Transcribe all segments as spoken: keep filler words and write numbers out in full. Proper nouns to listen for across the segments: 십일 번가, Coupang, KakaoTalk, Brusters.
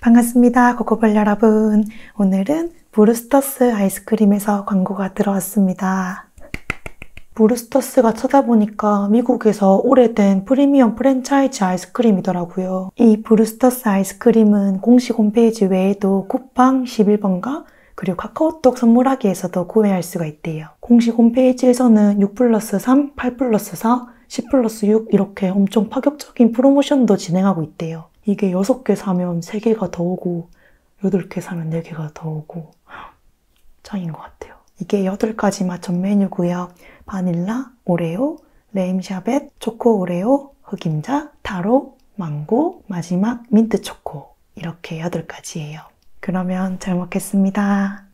반갑습니다, 코코볼 여러분. 오늘은 브루스터스 아이스크림에서 광고가 들어왔습니다. 브루스터스가 찾아보니까 미국에서 오래된 프리미엄 프랜차이즈 아이스크림이더라고요. 이 브루스터스 아이스크림은 공식 홈페이지 외에도 쿠팡 십일 번가 그리고 카카오톡 선물하기에서도 구매할 수가 있대요. 공식 홈페이지에서는 육 플러스 삼, 팔 플러스 사, 십 플러스 육 이렇게 엄청 파격적인 프로모션도 진행하고 있대요. 이게 여섯 개 사면 세 개가 더 오고 여덟 개 사면 네 개가 더 오고 짱인 것 같아요. 이게 여덟 가지 맛 전 메뉴고요. 바닐라, 오레오, 레임샤벳, 초코 오레오, 흑임자, 타로, 망고, 마지막 민트 초코 이렇게 여덟 가지예요. 그러면 잘 먹겠습니다.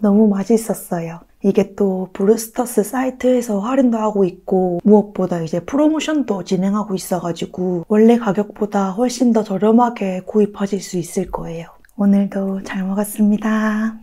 너무 맛있었어요. 이게 또 브루스터스 사이트에서 할인도 하고 있고 무엇보다 이제 프로모션도 진행하고 있어가지고 원래 가격보다 훨씬 더 저렴하게 구입하실 수 있을 거예요. 오늘도 잘 먹었습니다.